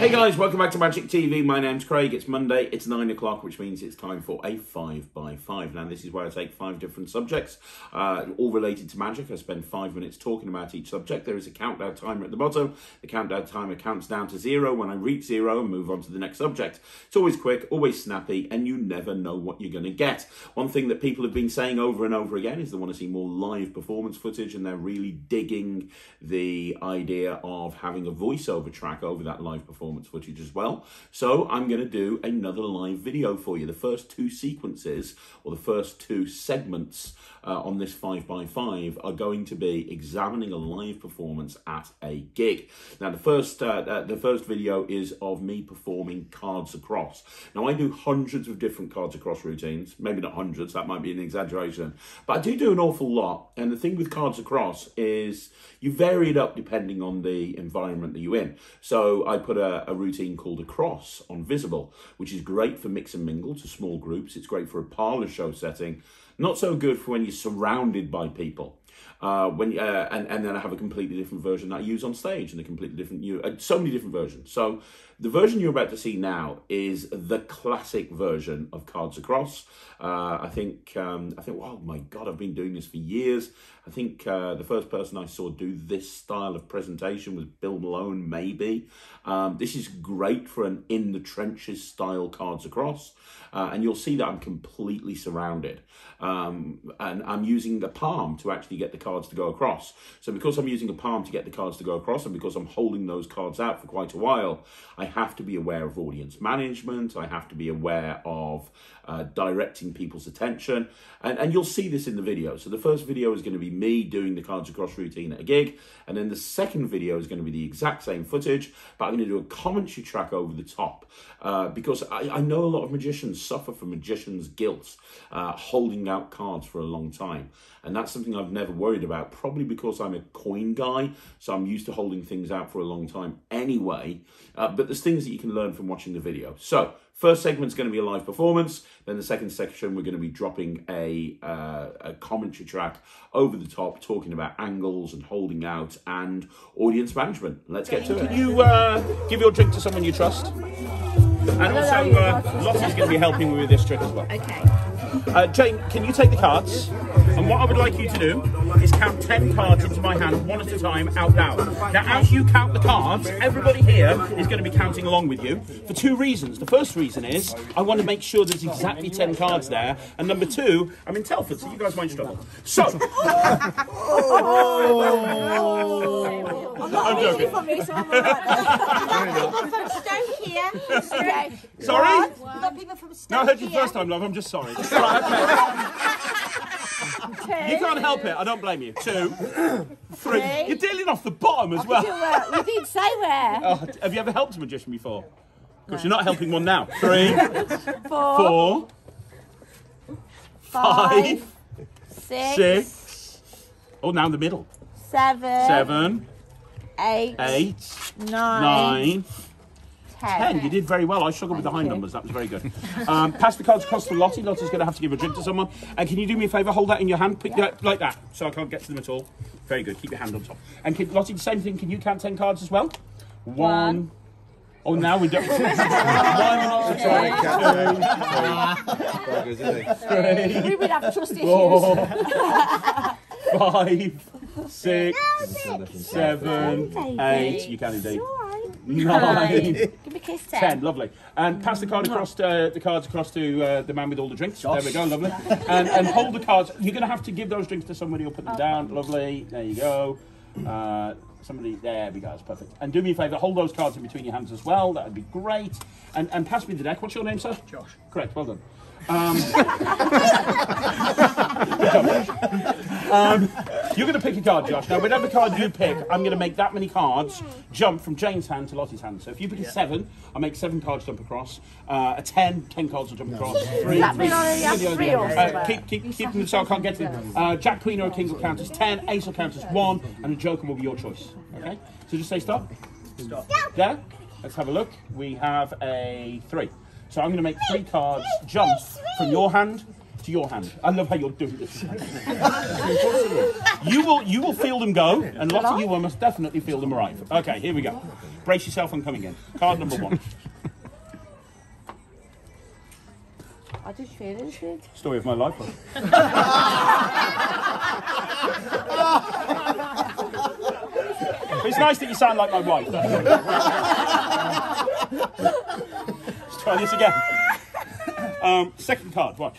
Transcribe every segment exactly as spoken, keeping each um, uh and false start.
Hey guys, welcome back to Magic T V. My name's Craig. It's Monday, it's nine o'clock, which means it's time for a five by five. Now this is where I take five different subjects, uh, all related to magic. I spend five minutes talking about each subject. There is a countdown timer at the bottom. The countdown timer counts down to zero. When I reach zero, I move on to the next subject. It's always quick, always snappy, and you never know what you're going to get. One thing that people have been saying over and over again is they want to see more live performance footage, and they're really digging the idea of having a voiceover track over that live performance. Footage as well. So I'm going to do another live video for you. The first two sequences, or the first two segments uh, on this five by five, are going to be examining a live performance at a gig. Now the first, uh, uh, the first video is of me performing Cards Across. Now I do hundreds of different Cards Across routines, maybe not hundreds, that might be an exaggeration, but I do do an awful lot. And the thing with Cards Across is you vary it up depending on the environment that you're in. So I put a a routine called Across on Visible, which is great for mix and mingle to small groups. It's great for a parlor show setting. Not so good for when you're surrounded by people. Uh, when uh, and, and then I have a completely different version that I use on stage, and a completely different, you uh, so many different versions. So the version you're about to see now is the classic version of Cards Across. Uh, I think, um, I think, oh my God, I've been doing this for years. I think uh, the first person I saw do this style of presentation was Bill Malone, maybe. Um, this is great for an In the Trenches style Cards Across. Uh, and you'll see that I'm completely surrounded. Um, and I'm using the palm to actually get the cards to go across. So because I'm using a palm to get the cards to go across, and because I'm holding those cards out for quite a while, I have to be aware of audience management. I have to be aware of uh, directing people's attention. And, and you'll see this in the video. So the first video is going to be me doing the Cards Across routine at a gig. And then the second video is going to be the exact same footage, but I'm going to do a commentary track over the top, uh, because I, I know a lot of magicians suffer from magician's guilt, uh, holding out cards for a long time. And that's something I've never worried about, probably because I'm a coin guy, so I'm used to holding things out for a long time anyway. Uh, but there's things that you can learn from watching the video. So first segment's going to be a live performance. Then the second section, we're going to be dropping a, uh, a commentary track over the top, talking about angles and holding out and audience management. Let's get to it. Can you uh, give your drink to someone you trust? And also, uh, Lottie's going to be helping me with this trick as well. Okay. Uh, Jane, can you take the cards? And what I would like you to do is count ten cards into my hand, one at a time, out loud. Now, as you count the cards, everybody here is going to be counting along with you for two reasons. The first reason is I want to make sure there's exactly ten cards there. And number two, I'm in Telford, so you guys might struggle. So... I'm not joking. For me, so I'm all right. Stoke here. Stoke. Sorry? We've got people from Stoke. No, I heard you here. First time, love. I'm just sorry. Right, okay. You can't help it. I don't blame you. Two, three. three. You're dealing off the bottom as I well. Do, uh, you didn't say where. Oh, have you ever helped a magician before? Because no. You're not helping one now. Three, four, four five, five, six, six. Oh, now in the middle. Seven. Seven. Eight, eight, nine, nine ten. ten. You did very well. I struggled Thank with the high you. numbers. That was very good. Um, pass the cards across to Lottie. Lottie's going to have to give a drink to someone. And can you do me a favour? Hold that in your hand. Pick yeah. that, like that. So I can't get to them at all. Very good. Keep your hand on top. And can, Lottie, the same thing. Can you count ten cards as well? One. One. Oh, now we don't. One. Two. Three. We would have trust issues. Four. Five. Six, seven, eight, you can indeed. Nine, give me a kiss, ten. ten, lovely. And pass the card across to, uh, the cards across to uh, the man with all the drinks. Gosh. There we go, lovely. And, and hold the cards. You're going to have to give those drinks to somebody who'll put them down. Lovely. There you go. Uh, somebody, there we go, that's perfect. And do me a favour, hold those cards in between your hands as well. That would be great. And, and pass me the deck. What's your name, sir? Josh. Correct, well done. Um, um, you're going to pick a card, Josh. Now, whatever card you pick, I'm going to make that many cards jump from Jane's hand to Lottie's hand. So if you pick yeah. a seven, I'll make seven cards jump across. Uh, a ten, ten cards will jump across. Three, three, three, three uh, keep, keep, keep them so I can't get to them. Uh, Jack, Queen, or a King will count as ten. Ace will count as one, and a Joker will be your choice. Okay. So just say stop. Stop. Yeah. Let's have a look. We have a three. So I'm going to make three cards jump from your hand to your hand. I love how you're doing this. You will you will feel them go, and lots of you will most definitely feel them arrive. Okay, here we go. Brace yourself, I'm coming in. Card number one. I just finished it. Story of my life. It's nice that you sound like my wife. Let's try this again. Um, second card, watch.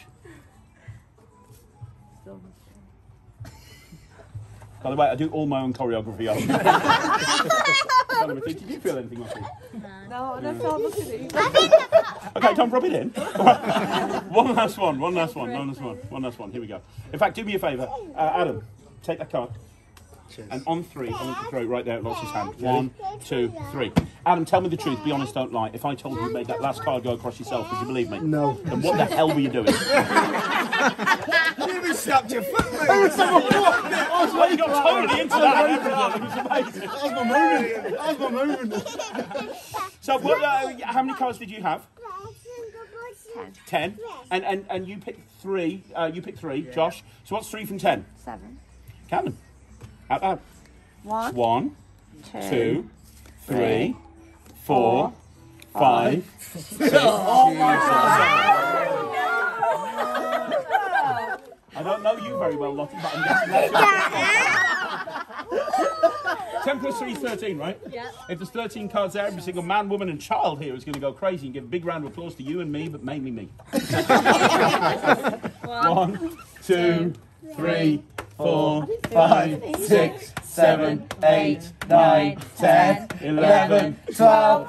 By the way, I do all my own choreography. Did you feel anything like that? No, I never felt nothing. Okay, Tom, rub it in. One last one, one last one, one last one, one last one. Here we go. In fact, do me a favour. Uh, Adam, take that card. Cheers. And on three, I'm going to throw it right there at Lox's hand. One, two, three. Adam, tell me the truth. Be honest, don't lie. If I told you you made that last card go across yourself, would you believe me? No. Then what the hell were you doing? You snapped your foot, mate. I was like, you got totally into that. It was amazing. That was my movement. That was my movement. So, what, uh, how many cards did you have? Ten. Ten. And, and, and you picked three. Uh, you picked three, yeah. Josh. So, what's three from ten? Seven. Cameron. Out loud. One, one two, two, three, three four, four, five, six. Oh my God! I don't know you very well, Lottie, but I'm guessing that's ten plus three is thirteen, right? Yeah. If there's thirteen cards there, every single man, woman and child here is going to go crazy and give a big round of applause to you and me, but mainly me. One, one, two, two three. Four, five, six, seven, eight, nine, ten, eleven, twelve.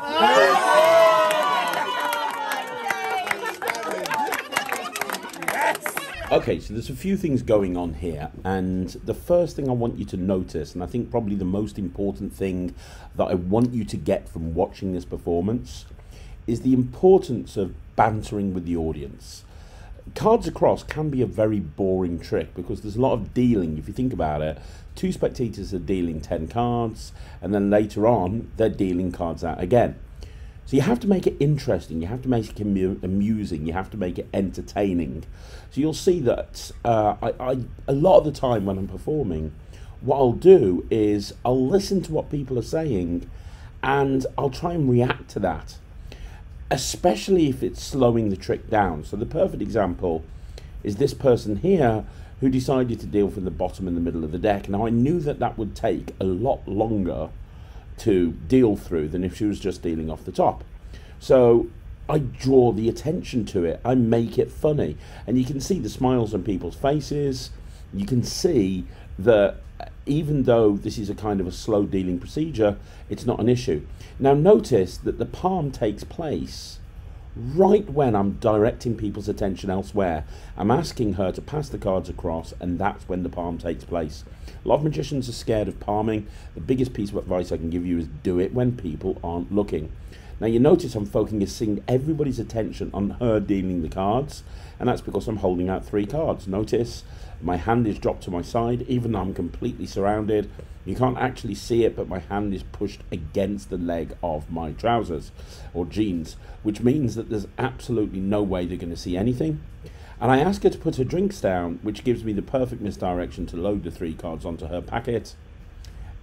Okay, so there's a few things going on here, and the first thing I want you to notice, and I think probably the most important thing that I want you to get from watching this performance, is the importance of bantering with the audience. Cards Across can be a very boring trick because there's a lot of dealing. If you think about it, two spectators are dealing ten cards, and then later on they're dealing cards out again. So you have to make it interesting, you have to make it amusing, you have to make it entertaining. So you'll see that uh, I, I, a lot of the time when I'm performing, what I'll do is I'll listen to what people are saying and I'll try and react to that, especially if it's slowing the trick down. So the perfect example is this person here who decided to deal from the bottom and the middle of the deck. Now I knew that that would take a lot longer to deal through than if she was just dealing off the top. So I draw the attention to it, I make it funny. And you can see the smiles on people's faces. You can see that even though this is a kind of a slow dealing procedure, it's not an issue. Now notice that the palm takes place right when I'm directing people's attention elsewhere. I'm asking her to pass the cards across, and that's when the palm takes place. A lot of magicians are scared of palming. The biggest piece of advice I can give you is do it when people aren't looking. Now you notice I'm focusing everybody's attention on her dealing the cards, and that's because I'm holding out three cards. Notice my hand is dropped to my side, even though I'm completely surrounded. You can't actually see it, but my hand is pushed against the leg of my trousers or jeans, which means that there's absolutely no way they're going to see anything. And I ask her to put her drinks down, which gives me the perfect misdirection to load the three cards onto her packet.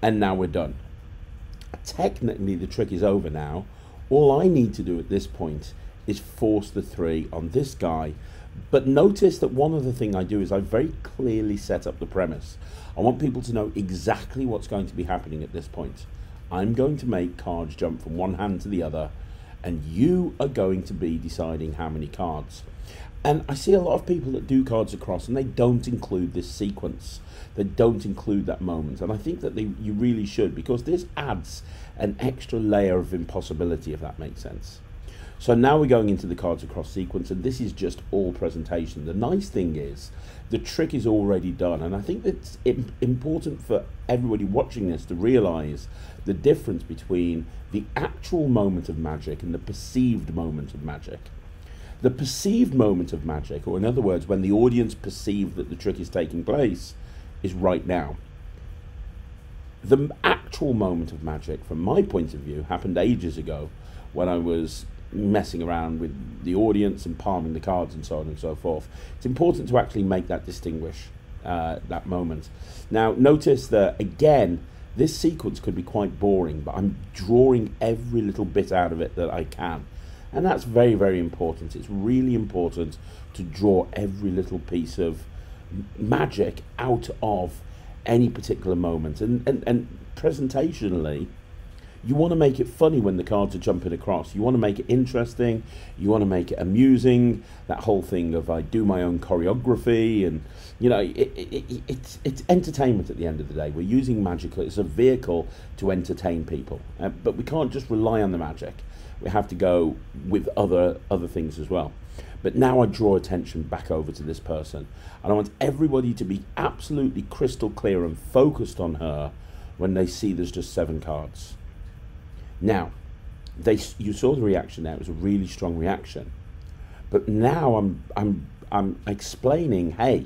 And now we're done. Technically, the trick is over now. All I need to do at this point is force the three on this guy. But notice that one other thing I do is I very clearly set up the premise. I want people to know exactly what's going to be happening at this point. I'm going to make cards jump from one hand to the other, and you are going to be deciding how many cards. And I see a lot of people that do Cards Across and they don't include this sequence. They don't include that moment. And I think that they, you really should, because this adds an extra layer of impossibility, if that makes sense. So now we're going into the Cards Across sequence, and this is just all presentation. The nice thing is the trick is already done, and I think it's important for everybody watching this to realize the difference between the actual moment of magic and the perceived moment of magic. The perceived moment of magic, or in other words, when the audience perceive that the trick is taking place, is right now. The actual moment of magic, from my point of view, happened ages ago when I was messing around with the audience and palming the cards and so on and so forth. It's important to actually make that distinguish. uh, that moment. Now notice that again, this sequence could be quite boring, but I'm drawing every little bit out of it that I can. And that's very, very important. It's really important to draw every little piece of magic out of any particular moment. And, and, and presentationally, you want to make it funny when the cards are jumping across. You want to make it interesting. You want to make it amusing. That whole thing of I do my own choreography, and you know, it, it, it, it's it's entertainment at the end of the day. We're using magic as a vehicle to entertain people, uh, but we can't just rely on the magic. We have to go with other other things as well. But now I draw attention back over to this person, and I want everybody to be absolutely crystal clear and focused on her when they see there's just seven cards. Now, they, you saw the reaction there. It was a really strong reaction. But now I'm, I'm, I'm explaining, hey,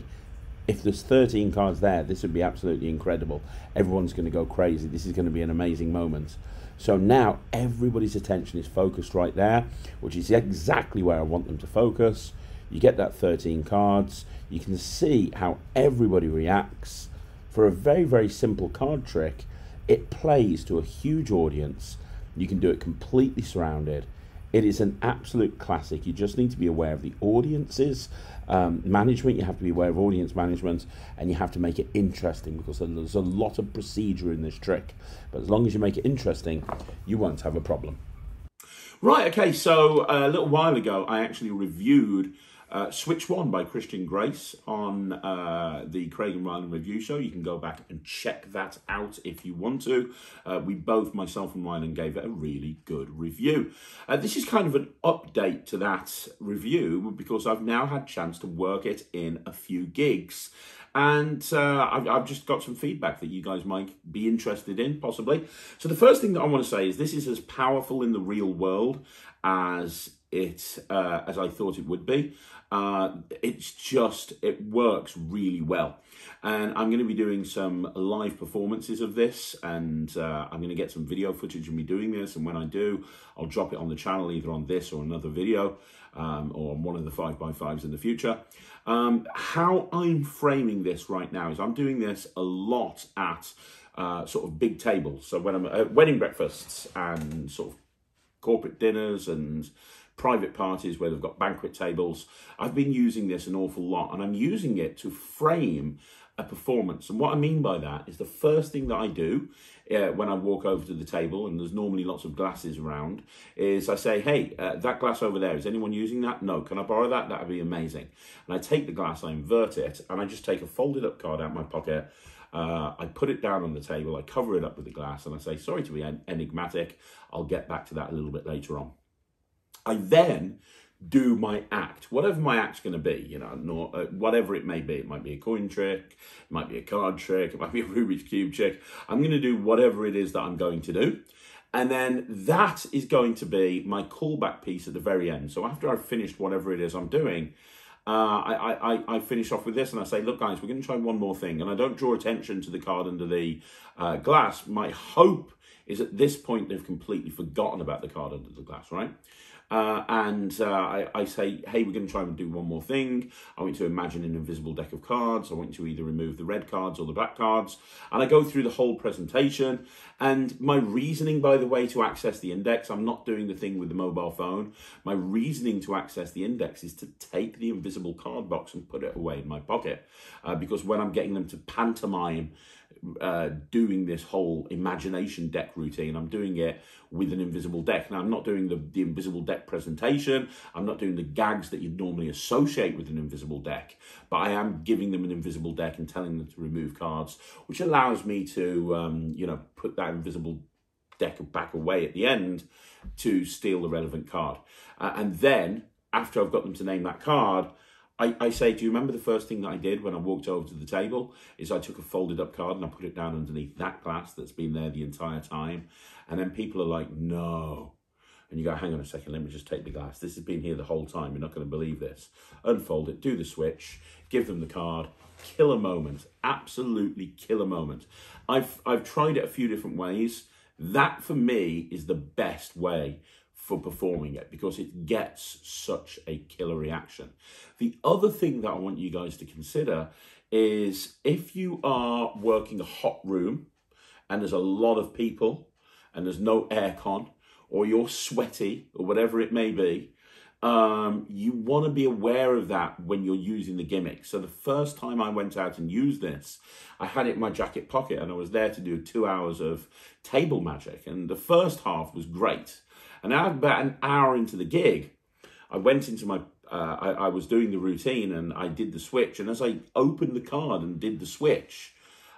if there's thirteen cards there, this would be absolutely incredible. Everyone's going to go crazy. This is going to be an amazing moment. So now everybody's attention is focused right there, which is exactly where I want them to focus. You get that thirteen cards. You can see how everybody reacts. For a very, very simple card trick, it plays to a huge audience. You can do it completely surrounded. It is an absolute classic. You just need to be aware of the audience's um, management. You have to be aware of audience management, and you have to make it interesting, because there's a lot of procedure in this trick. But as long as you make it interesting, you won't have a problem. Right, okay, so a little while ago, I actually reviewed uh, Switch One by Christian Grace on uh, the Craig and Ryland Review Show. You can go back and check that out if you want to. Uh, we both, myself and Ryland, gave it a really good review. Uh, this is kind of an update to that review, because I've now had a chance to work it in a few gigs. And uh, I've, I've just got some feedback that you guys might be interested in, possibly. So the first thing that I want to say is this is as powerful in the real world as it uh, as I thought it would be. Uh, it's just, it works really well. And I'm going to be doing some live performances of this, and uh, I'm going to get some video footage of me doing this. And when I do, I'll drop it on the channel, either on this or another video, um, or on one of the five by fives in the future. Um, how I'm framing this right now is I'm doing this a lot at uh, sort of big tables. So when I'm at wedding breakfasts and sort of corporate dinners and private parties where they've got banquet tables, I've been using this an awful lot, and I'm using it to frame a performance. And what I mean by that is the first thing that I do uh, when I walk over to the table, and there's normally lots of glasses around, is I say, hey, uh, that glass over there, is anyone using that? No. Can I borrow that? That would be amazing. And I take the glass, I invert it, and I just take a folded up card out of my pocket. Uh, I put it down on the table, I cover it up with the glass, and I say, sorry to be en enigmatic, I'll get back to that a little bit later on. I then do my act, whatever my act's going to be, you know, nor, uh, whatever it may be. It might be a coin trick, it might be a card trick, it might be a Rubik's Cube trick. I'm going to do whatever it is that I'm going to do. And then that is going to be my callback piece at the very end. So after I've finished whatever it is I'm doing, uh, I, I, I finish off with this and I say, look guys, we're going to try one more thing. And I don't draw attention to the card under the uh, glass. My hope is at this point they've completely forgotten about the card under the glass, right? Uh, and uh, I, I say, hey, we're going to try and do one more thing. I want you to imagine an invisible deck of cards. I want you to either remove the red cards or the black cards. And I go through the whole presentation. And my reasoning, by the way, to access the index, I'm not doing the thing with the mobile phone. My reasoning to access the index is to take the invisible card box and put it away in my pocket. Uh, because when I'm getting them to pantomime, Uh, doing this whole imagination deck routine, I'm doing it with an invisible deck. Now, I'm not doing the, the invisible deck presentation. I'm not doing the gags that you'd normally associate with an invisible deck, but I am giving them an invisible deck and telling them to remove cards, which allows me to, um, you know, put that invisible deck back away at the end to steal the relevant card. Uh, and then, after I've got them to name that card, I, I say, do you remember the first thing that I did when I walked over to the table is I took a folded up card and I put it down underneath that glass that's been there the entire time. And then people are like, no. And you go, hang on a second, let me just take the glass. This has been here the whole time. You're not going to believe this. Unfold it, do the switch, give them the card. Killer moment. Absolutely killer moment. I've, I've tried it a few different ways. That for me is the best way for performing it, because it gets such a killer reaction. The other thing that I want you guys to consider is if you are working a hot room and there's a lot of people and there's no aircon, or you're sweaty or whatever it may be, um, you want to be aware of that when you're using the gimmick. So the first time I went out and used this, I had it in my jacket pocket and I was there to do two hours of table magic. And the first half was great. And about an hour into the gig, I went into my, uh, I, I was doing the routine and I did the switch. And as I opened the card and did the switch,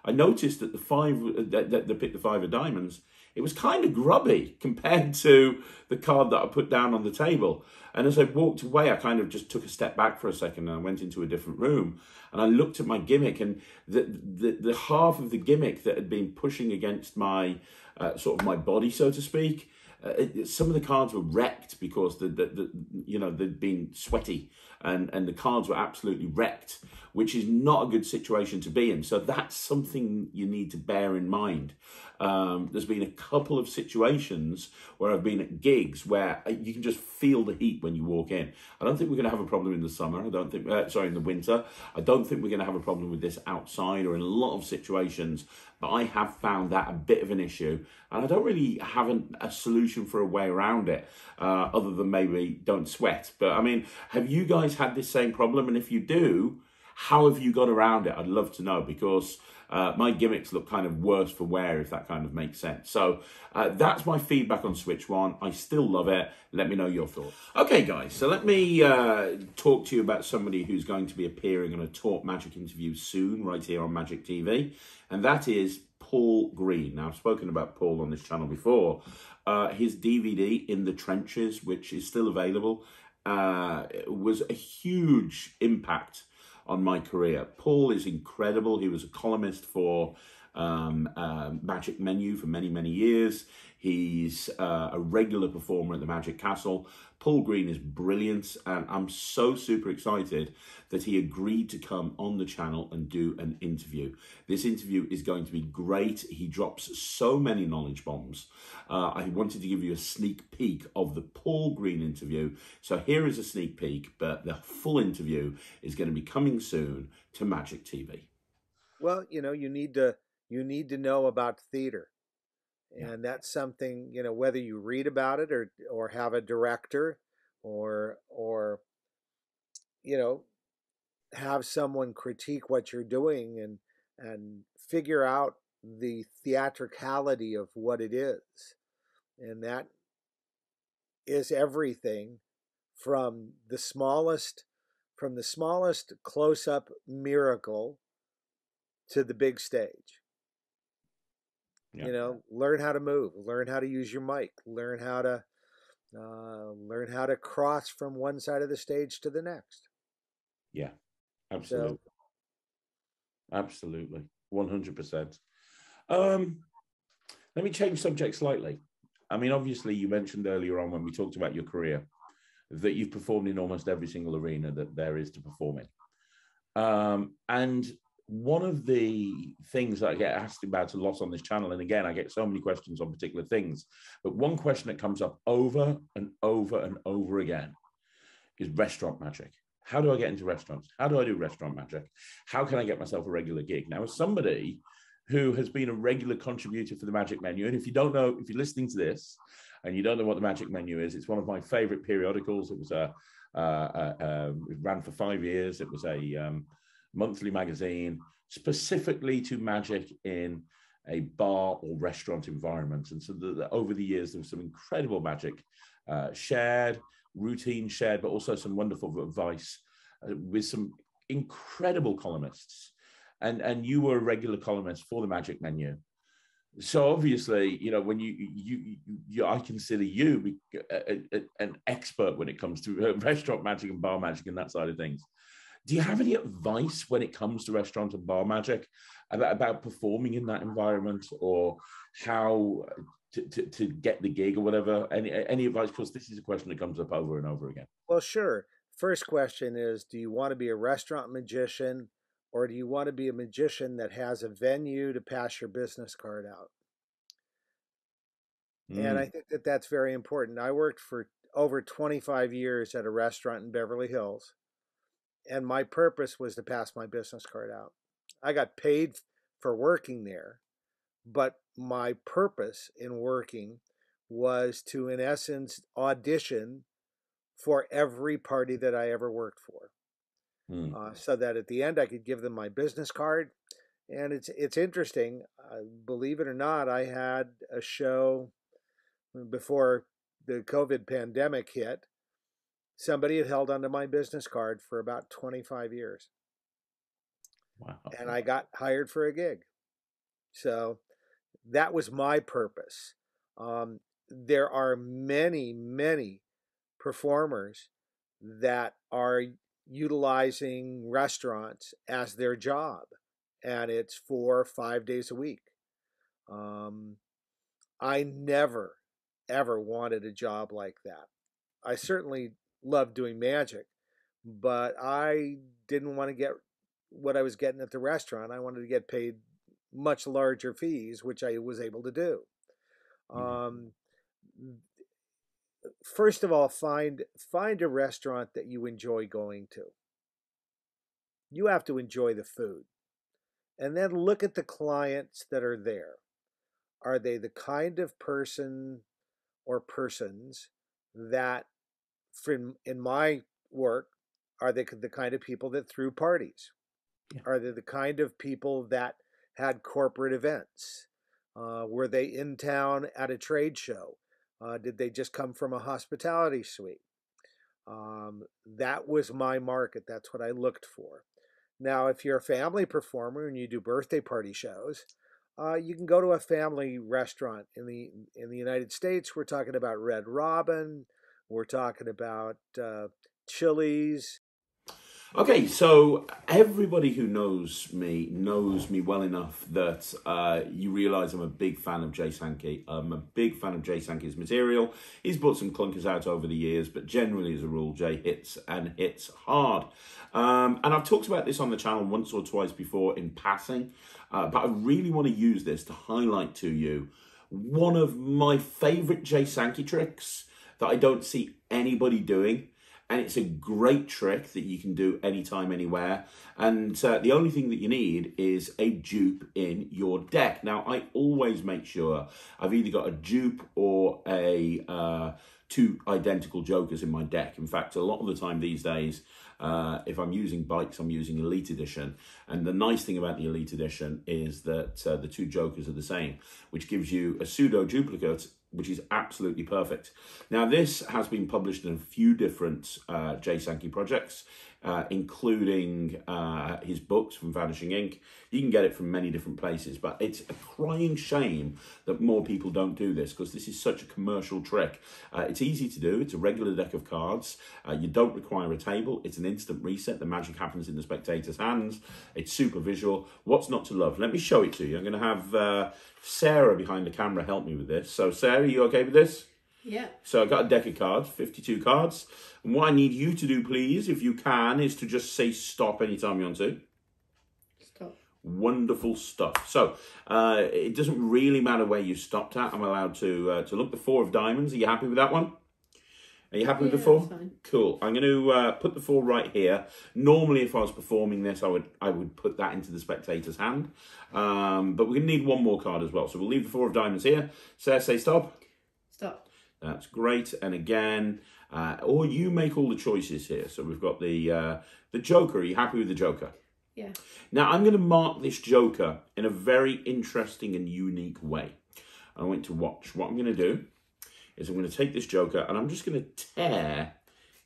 I noticed that the five, that, that the pick the five of diamonds, it was kind of grubby compared to the card that I put down on the table. And as I walked away, I kind of just took a step back for a second and I went into a different room and I looked at my gimmick, and the, the, the half of the gimmick that had been pushing against my, uh, sort of my body, so to speak, uh, it, some of the cards were wrecked because the, the, the, you know, they'd been sweaty and, and the cards were absolutely wrecked, which is not a good situation to be in. So that's something you need to bear in mind. Um, there's been a couple of situations where I've been at gigs where you can just feel the heat when you walk in. I don't think we're going to have a problem in the summer. I don't think, uh, sorry, in the winter. I don't think we're going to have a problem with this outside or in a lot of situations, but I have found that a bit of an issue, and I don't really have an, a solution for a way around it, uh, other than maybe don't sweat. But I mean, have you guys had this same problem? And if you do, how have you got around it? I'd love to know, because uh, my gimmicks look kind of worse for wear, if that kind of makes sense. So uh, that's my feedback on Switch One. I still love it. Let me know your thoughts. Okay, guys, so let me uh, talk to you about somebody who's going to be appearing on a Talk Magic interview soon, right here on Magic T V, and that is Paul Green. Now, I've spoken about Paul on this channel before. Uh, his D V D, In the Trenches, which is still available, uh, was a huge impact on my career. Paul is incredible. He was a columnist for um, uh, Magic Menu for many, many years. He's uh, a regular performer at the Magic Castle. Paul Green is brilliant, and I'm so super excited that he agreed to come on the channel and do an interview. This interview is going to be great. He drops so many knowledge bombs. Uh, I wanted to give you a sneak peek of the Paul Green interview. So here is a sneak peek, but the full interview is going to be coming soon to Magic T V. Well, you know, you need to, you need to know about theater. And that's something, you know, whether you read about it or or have a director or or you know, have someone critique what you're doing and and figure out the theatricality of what it is. And that is everything from the smallest from the smallest close-up miracle to the big stage. You know, learn how to move, learn how to use your mic, learn how to uh, learn how to cross from one side of the stage to the next. Yeah, absolutely. So, absolutely. one hundred percent. Um, let me change subject slightly. I mean, obviously, you mentioned earlier on when we talked about your career that you've performed in almost every single arena that there is to perform in. Um, and... One of the things that I get asked about a lot on this channel, and again, I get so many questions on particular things, but one question that comes up over and over and over again is restaurant magic. How do I get into restaurants? How do I do restaurant magic? How can I get myself a regular gig? Now, as somebody who has been a regular contributor for the Magic Menu, and if you don't know, if you're listening to this and you don't know what the Magic Menu is, it's one of my favorite periodicals. It was a, uh, uh, uh, it ran for five years. It was a, um, monthly magazine specifically to magic in a bar or restaurant environment. And so the, the, over the years, there was some incredible magic uh, shared, routine shared, but also some wonderful advice uh, with some incredible columnists. And, and you were a regular columnist for the Magic Menu. So obviously, you know, when you, you, you, you I consider you a, a, an expert when it comes to restaurant magic and bar magic and that side of things. Do you have any advice when it comes to restaurant and bar magic about, about performing in that environment, or how to, to, to get the gig or whatever? Any, any advice? Because this is a question that comes up over and over again. Well, sure. First question is, do you want to be a restaurant magician, or do you want to be a magician that has a venue to pass your business card out? Mm. And I think that that's very important. I worked for over twenty-five years at a restaurant in Beverly Hills. And my purpose was to pass my business card out. I got paid for working there, but my purpose in working was to, in essence, audition for every party that I ever worked for. Mm. Uh, so that at the end, I could give them my business card. And it's it's interesting, uh, believe it or not, I had a show before the COVID pandemic hit. Somebody had held onto my business card for about twenty-five years. Wow. And I got hired for a gig. So that was my purpose. Um, there are many, many performers that are utilizing restaurants as their job, and it's four or five days a week. Um, I never, ever wanted a job like that. I certainly loved doing magic, but I didn't want to get what I was getting at the restaurant. I wanted to get paid much larger fees, which I was able to do. Um, first of all, find, find a restaurant that you enjoy going to. You have to enjoy the food, and then look at the clients that are there. Are they the kind of person or persons that, from in my work, are they the kind of people that threw parties? Yeah. Are they the kind of people that had corporate events? Uh, were they in town at a trade show? Uh, did they just come from a hospitality suite? Um, that was my market. That's what I looked for. Now, if you're a family performer and you do birthday party shows, uh, you can go to a family restaurant. In the in the United States, we're talking about Red Robin. We're talking about uh, Chili's. Okay, so everybody who knows me knows me well enough that uh, you realise I'm a big fan of Jay Sankey. I'm a big fan of Jay Sankey's material. He's brought some clunkers out over the years, but generally as a rule, Jay hits and hits hard. Um, and I've talked about this on the channel once or twice before in passing, uh, but I really want to use this to highlight to you one of my favourite Jay Sankey tricks that I don't see anybody doing. And it's a great trick that you can do anytime, anywhere. And uh, the only thing that you need is a dupe in your deck. Now, I always make sure I've either got a dupe or a uh, two identical jokers in my deck. In fact, a lot of the time these days, uh, if I'm using bikes, I'm using Elite Edition. And the nice thing about the Elite Edition is that uh, the two jokers are the same, which gives you a pseudo-duplicate, which is absolutely perfect. Now, this has been published in a few different uh, Jay Sankey projects, uh, including uh, his books from Vanishing Incorporated. You can get it from many different places, but it's a crying shame that more people don't do this because this is such a commercial trick. Uh, it's easy to do. It's a regular deck of cards. Uh, you don't require a table. It's an instant reset. The magic happens in the spectator's hands. It's super visual. What's not to love? Let me show it to you. I'm going to have Uh, Sarah behind the camera helped me with this. So Sarah, are you okay with this? Yeah. So I got a deck of cards, fifty-two cards. And what I need you to do, please, if you can, is to just say stop anytime you want to. Stop. Wonderful stuff. So uh, it doesn't really matter where you stopped at. I'm allowed to uh, to look. The four of diamonds. Are you happy with that one? Are you happy with yeah, the four? That's fine. Cool. I'm going to uh, put the four right here. Normally, if I was performing this, I would I would put that into the spectator's hand. Um, but we're going to need one more card as well. So we'll leave the four of diamonds here. Sarah, say stop. Stop. That's great. And again, uh, or you make all the choices here. So we've got the uh, the joker. Are you happy with the joker? Yeah. Now, I'm going to mark this joker in a very interesting and unique way. I want to watch what I'm going to do. Is I'm going to take this joker and I'm just going to tear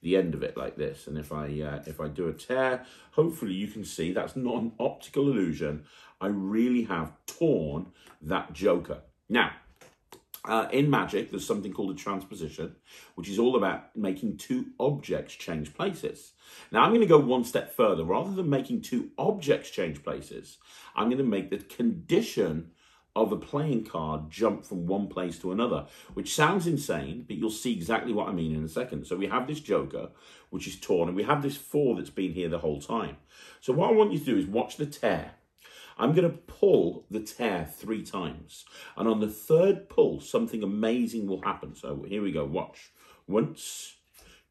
the end of it like this. And if I uh, if I do a tear, hopefully you can see that's not an optical illusion. I really have torn that joker. Now, uh, in magic, there's something called a transposition, which is all about making two objects change places. Now, I'm going to go one step further. Rather than making two objects change places, I'm going to make the condition of a playing card jump from one place to another, which sounds insane, but you'll see exactly what I mean in a second. So we have this joker, which is torn, and we have this four that's been here the whole time. So what I want you to do is watch the tear. I'm going to pull the tear three times, and on the third pull, something amazing will happen. So here we go, watch. Once,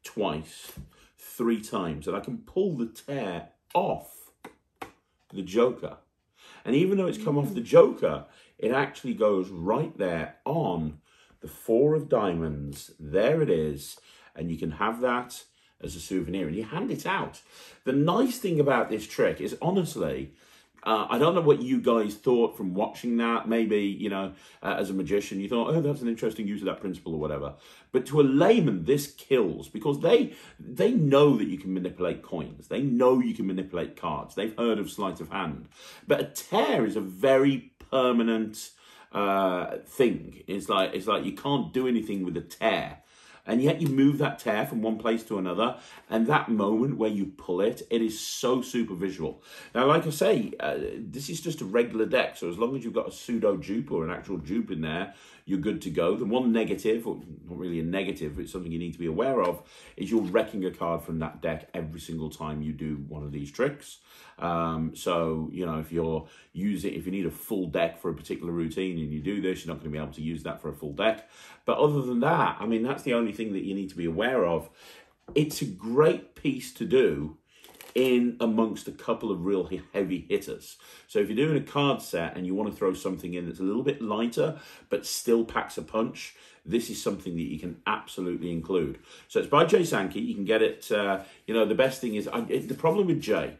twice, three times, and I can pull the tear off the joker. And even though it's come off the Joker, it actually goes right there on the four of diamonds. There it is. And you can have that as a souvenir and you hand it out. The nice thing about this trick is, honestly, uh, I don't know what you guys thought from watching that. Maybe, you know, uh, as a magician, you thought, oh, that's an interesting use of that principle or whatever. But to a layman, this kills, because they they know that you can manipulate coins. They know you can manipulate cards. They've heard of sleight of hand. But a tear is a very permanent uh, thing. It's like, it's like you can't do anything with a tear. And yet you move that tear from one place to another. And that moment where you pull it, it is so super visual. Now, like I say, uh, this is just a regular deck. So as long as you've got a pseudo dupe or an actual dupe in there, you're good to go. The one negative, or not really a negative, but it's something you need to be aware of, is you're wrecking a card from that deck every single time you do one of these tricks. Um, so, you know, if you're using, if you need a full deck for a particular routine and you do this, you're not going to be able to use that for a full deck. But other than that, I mean, that's the only thing that you need to be aware of. It's a great piece to do in amongst a couple of real heavy hitters. So if you're doing a card set and you want to throw something in that's a little bit lighter but still packs a punch, this is something that you can absolutely include. So it's by Jay Sankey. You can get it. Uh, you know, the best thing is, I, it, the problem with Jay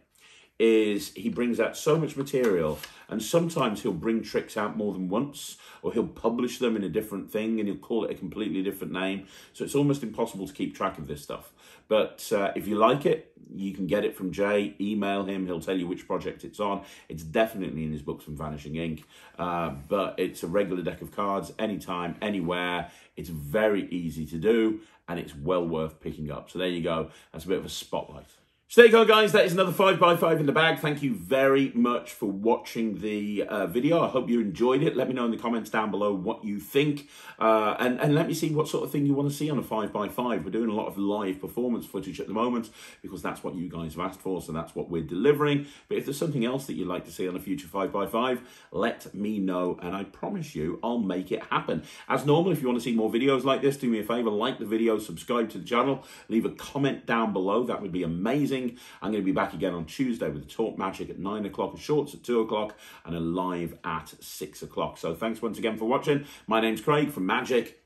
is he brings out so much material, and sometimes he'll bring tricks out more than once, or he'll publish them in a different thing and he'll call it a completely different name. So it's almost impossible to keep track of this stuff. But uh, if you like it, you can get it from Jay. Email him. He'll tell you which project it's on. It's definitely in his books from Vanishing Incorporated. Uh, but it's a regular deck of cards, anytime, anywhere. It's very easy to do and it's well worth picking up. So there you go. That's a bit of a spotlight. Stay on, guys. That is another five by five in the bag. Thank you very much for watching the uh, video. I hope you enjoyed it. Let me know in the comments down below what you think. Uh, and, and let me see what sort of thing you want to see on a five by five. We're doing a lot of live performance footage at the moment because that's what you guys have asked for, so that's what we're delivering. But if there's something else that you'd like to see on a future five by five, let me know, and I promise you I'll make it happen. As normal, if you want to see more videos like this, do me a favor, like the video, subscribe to the channel, leave a comment down below. That would be amazing. I'm going to be back again on Tuesday with a Talk Magic at nine o'clock, a Shorts at two o'clock, and a Live at six o'clock. So thanks once again for watching. My name's Craig from Magic.